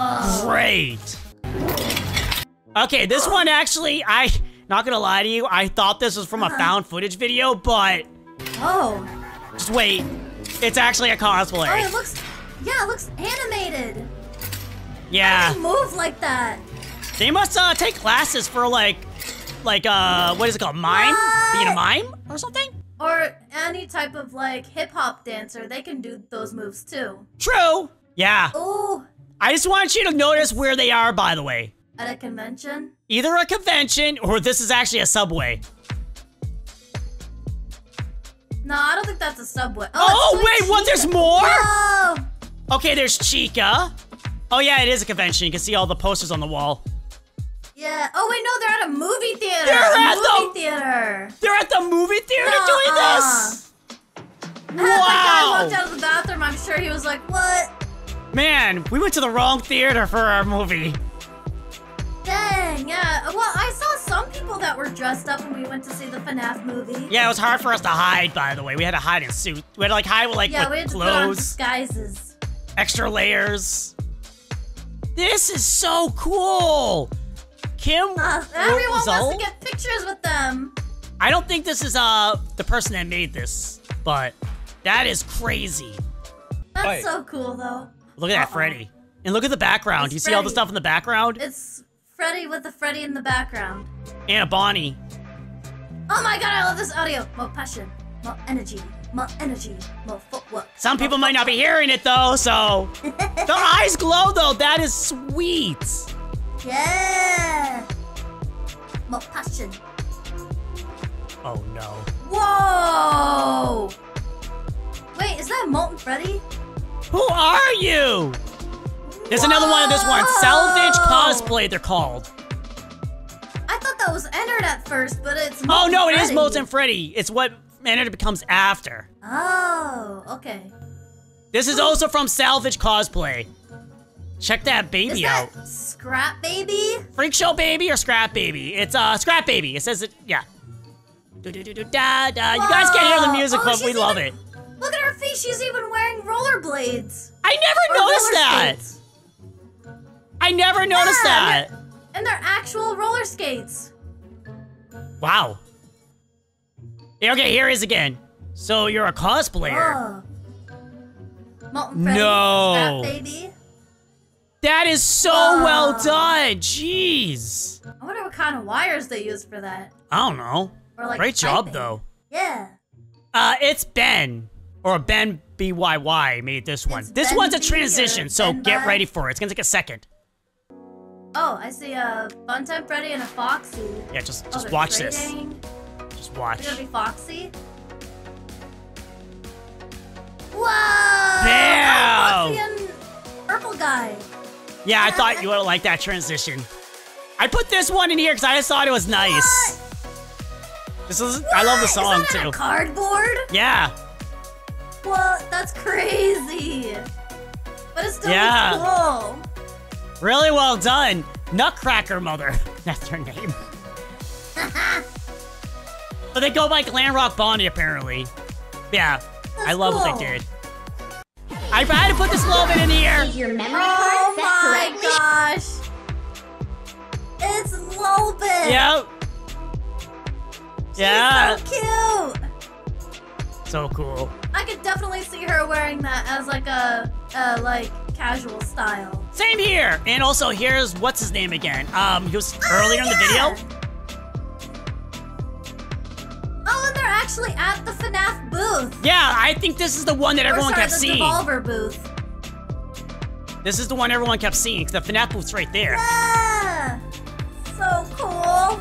great. Okay, this one actually, I not gonna lie to you, I thought this was from a found footage video, but just wait. It's actually a cosplay. Oh, it looks animated. Yeah. How do they move like that? They must take classes for like what is it called? Mime? What? Being a mime or something? Or any type of, like, hip-hop dancer, they can do those moves, too. True. Yeah. Ooh. I just want you to notice where they are, by the way. At a convention? Either a convention, or this is actually a subway. No, I don't think that's a subway. Oh wait, Chica. What? There's more? No. Okay, there's Chica. Oh, yeah, it is a convention. You can see all the posters on the wall. Yeah. Oh wait, no, they're at a movie theater. They're at the movie theater doing this. Wow. As the guy walked out of the bathroom, I'm sure he was like, "What?" Man, we went to the wrong theater for our movie. Dang. Yeah. Well, I saw some people that were dressed up when we went to see the FNAF movie. Yeah, it was hard for us to hide. By the way, we had to hide in suit. We had to like hide with like we had to put on disguises. Extra layers. This is so cool. Everyone wants to get pictures with them. I don't think this is the person that made this, but that is crazy. That's so cool, though. Look at that Freddy, and look at the background. It's Do you see all the stuff in the background? It's Freddy with the Freddy in the background. And a Bonnie. Oh my God, I love this audio. More passion, more energy, more footwork. Some people might not be hearing it though, so the eyes glow though. That is sweet. Yeah! More passion. Oh no. Whoa! Wait, is that Molten Freddy? Who are you? There's another one of this one. Salvage Cosplay, they're called. I thought that was entered at first, but it's Molten Freddy. It is Molten Freddy. It's what entered becomes after. Oh, okay. This is also from Salvage Cosplay. Check that baby out. Scrap Baby? Freak Show Baby or Scrap Baby? It's Scrap Baby. It says it, yeah. Do, do, do, do, da, da. You guys can't hear the music, but we love it. Look at her feet. creepy. She's even wearing rollerblades. I never noticed that. I never noticed that. And they're actual roller skates. Wow. Okay, here it is again. So you're a cosplayer. Molten Freddy, Scrap Baby. That is so well done. Jeez. I wonder what kind of wires they used for that. I don't know. Or like great job, though. Yeah. It's Ben. Or Ben BYY made this one. This one's a transition, so get ready for it. It's gonna take a second. Oh, I see a Funtime Freddy and a Foxy. Yeah, just watch this. Just watch. It's gonna be Foxy. Whoa! Damn! Oh, Foxy and purple guy. Yeah, I thought you would like that transition. I put this one in here because I just thought it was nice. What? This is, I love the song too. Is that cardboard? Yeah. Well, that's crazy. But it's still cool. Really well done. Nutcracker Mother. That's her name. But they go by Glamrock Bonnie, apparently. Yeah. That's cool. What they did. I had to put this Lolbit in here. Your memory oh my gosh. It's Lolbit. Yep. Yeah. She's so cute. So cool. I could definitely see her wearing that as like a like casual style. Same here. And also here's what's his name again? He was earlier in the video. Oh, and they're actually at the FNAF booth. Yeah, I think this is the one that everyone kept seeing. Devolver booth. This is the one everyone kept seeing because the FNAF booth's right there. Yeah. So cool.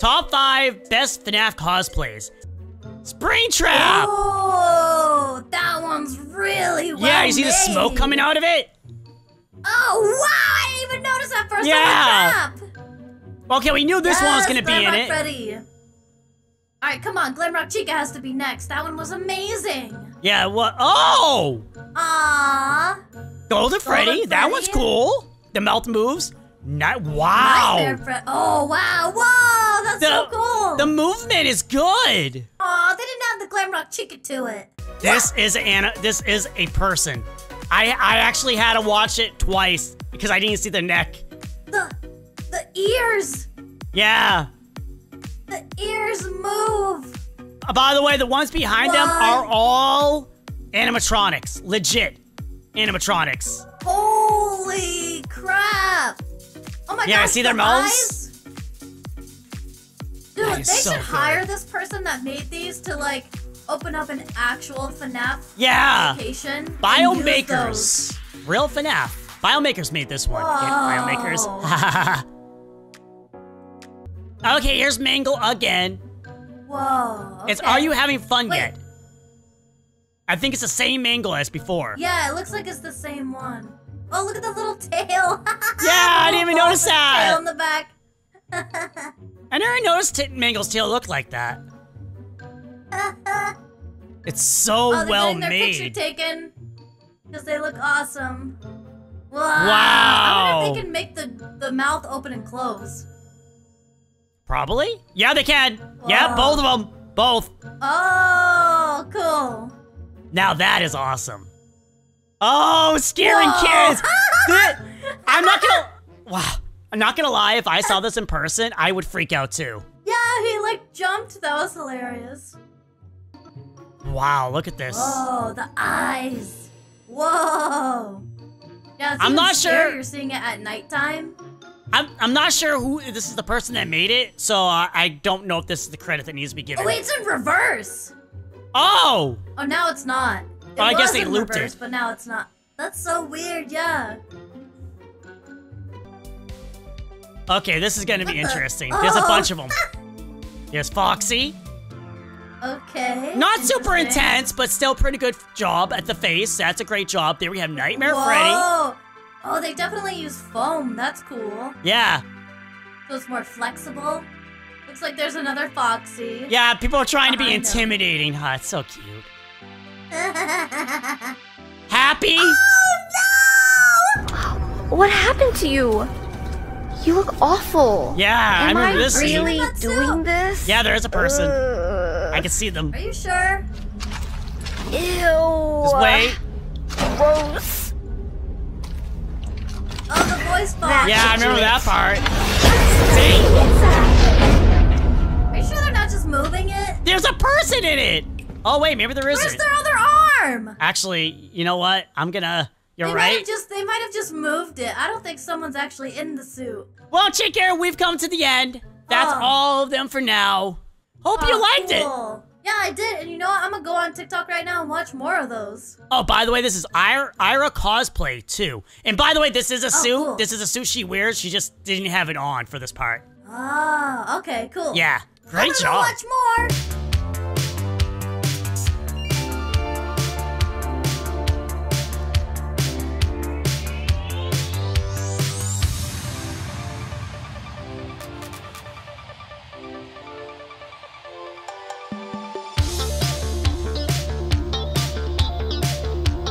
Top 5 best FNAF cosplays. Springtrap! Oh, that one's really well Yeah, you see the smoke coming out of it? Oh, wow! I didn't even notice that first time. Okay, we knew this one was going to be in it. Freddy. All right, come on. Glamrock Chica has to be next. That one was amazing. Yeah, what? Oh! Golden Freddy. That one's cool. The mouth moves. Wow! Oh wow! Whoa! That's so cool. The movement is good. Aw, they didn't have the Glamrock Chica to it. This is This is a person. I actually had to watch it twice because I didn't see the neck. The ears. Yeah. The ears move. By the way, the ones behind them are all animatronics. Legit animatronics. Holy crap! Oh my gosh, I see their mouths. Dude, they should hire this person that made these to like open up an actual FNAF location. Biomakers. Real FNAF. Biomakers made this one. Biomakers. Okay, here's Mangle again. Whoa. Okay. It's Are You Having Fun Yet? I think it's the same Mangle as before. Yeah, it looks like it's the same one. Oh, look at the little tail. I didn't even notice that. Tail in the back. I never noticed Mangle's tail looked like that. It's so well made. They're getting their picture taken because they look awesome. Wow. I wonder if they can make the mouth open and close. Probably. Yeah, they can. Whoa. Yeah, both of them. Both. Oh, cool. Now that is awesome. Oh, scaring kids! I'm not gonna lie. If I saw this in person, I would freak out too. Yeah, he like jumped. That was hilarious. Wow, look at this. Oh, the eyes. Whoa. Yeah, I'm not sure you're seeing it at nighttime. I'm not sure who this is. The person that made it, so I don't know if this is the credit that needs to be given. Oh, wait, it's in reverse. Oh. Oh, now it's not. It I guess they looped reverse, but now it's not. That's so weird, yeah. Okay, this is gonna be interesting. There's a bunch of them. There's Foxy. Okay. Not super intense, but still pretty good job at the face. That's a great job. There we have Nightmare Freddy. Oh, they definitely use foam. That's cool. Yeah. So it's more flexible. Looks like there's another Foxy. Yeah, people are trying to be intimidating. Huh, it's so cute. Happy? Oh no! What happened to you? You look awful. Yeah, I remember this. Am I really doing this? Yeah, there is a person. I can see them. Are you sure? Ew. Just wait. Gross. Oh, the voice box. Yeah, I remember that part. See? Are you sure they're not just moving it? There's a person in it. Oh wait, maybe there isn't. Where's their other arm? Actually, you know what? I'm gonna. You're right. They might have just moved it. I don't think someone's actually in the suit. Well, Chica, we've come to the end. That's all of them for now. Hope you liked it. Yeah, I did. And you know what? I'm going to go on TikTok right now and watch more of those. Oh, by the way, this is Ira Cosplay, too. And by the way, this is a suit. Cool. This is a suit she wears. She just didn't have it on for this part. Oh, okay, cool. Yeah, great job. I'm going to watch more.